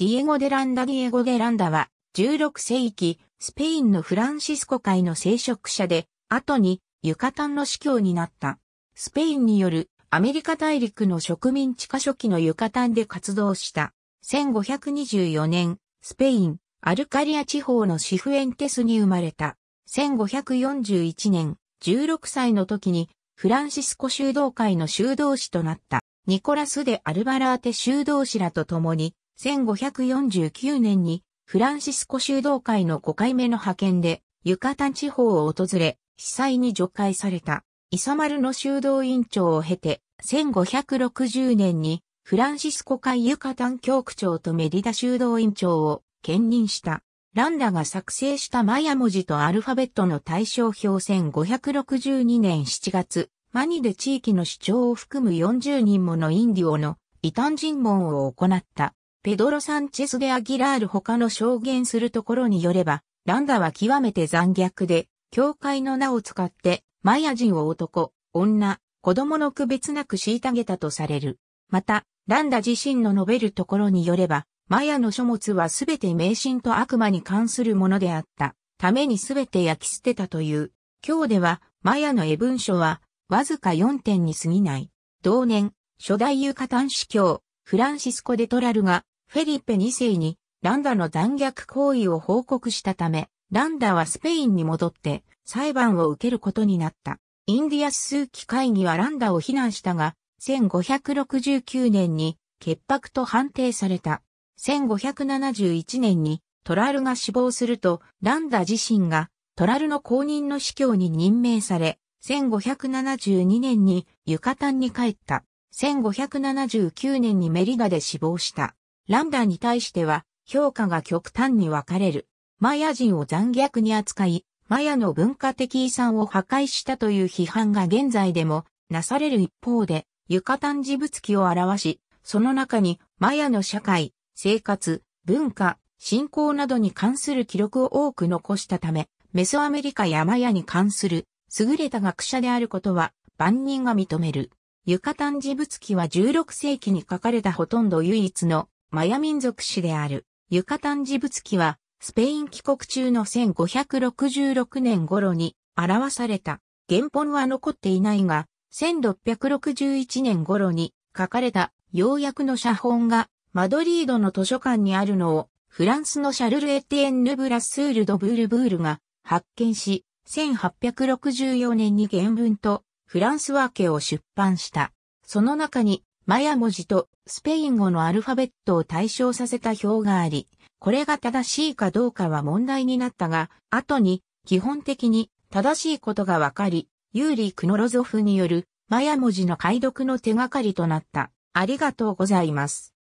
ディエゴ・デ・ランダ。ディエゴ・デ・ランダは16世紀スペインのフランシスコ会の聖職者で、後にユカタンの司教になった。スペインによるアメリカ大陸の植民地化初期のユカタンで活動した。1524年、スペイン、アルカリア地方のシフエンテスに生まれた。1541年、16歳の時にフランシスコ修道会の修道士となった。ニコラス・デ・アルバラーテ修道士らと共に、1549年にフランシスコ修道会の5回目の派遣で、ユカタン地方を訪れ、司祭に叙会された。イサマルの修道院長を経て、1560年に、フランシスコ会ユカタン教区長とメリダ修道院長を兼任した。ランダが作成したマヤ文字とアルファベットの対照表1562年7月、マニで地域の首長を含む40人ものインディオの異端尋問を行った。ペドロ・サンチェス・デ・アギラール他の証言するところによれば、ランダは極めて残虐で、教会の名を使って、マヤ人を男、女、子供の区別なく虐げたとされる。また、ランダ自身の述べるところによれば、マヤの書物はすべて迷信と悪魔に関するものであったためにすべて焼き捨てたという。今日では、マヤの絵文書は、わずか4点に過ぎない。同年、初代ユカタン司教、フランシスコ・デ・トラルが、フェリペ2世に、ランダの残虐行為を報告したため、ランダはスペインに戻って、裁判を受けることになった。インディアス枢機会議はランダを非難したが、1569年に潔白と判定された。1571年にトラルが死亡すると、ランダ自身がトラルの後任の司教に任命され、1572年にユカタンに帰った。1579年にメリダで死亡した。ランダに対しては評価が極端に分かれる。マヤ人を残虐に扱い、マヤの文化的遺産を破壊したという批判が現在でもなされる一方で、ユカタン事物記を表し、その中にマヤの社会、生活、文化、信仰などに関する記録を多く残したため、メソアメリカやマヤに関する優れた学者であることは万人が認める。ユカタン事物記は16世紀に書かれたほとんど唯一のマヤ民族史である。ユカタン事物記はスペイン帰国中の1566年頃に表された。原本は残っていないが、1661年頃に書かれた要約の写本がマドリードの図書館にあるのをフランスのシャルル・エティエンヌ・ブラッスール・ド・ブール・ブールが発見し、1864年に原文とフランス訳を出版した。その中にマヤ文字とスペイン語のアルファベットを対照させた表があり、これが正しいかどうかは問題になったが、後に基本的に正しいことがわかり、ユーリー・クノロゾフによるマヤ文字の解読の手がかりとなった。ありがとうございます。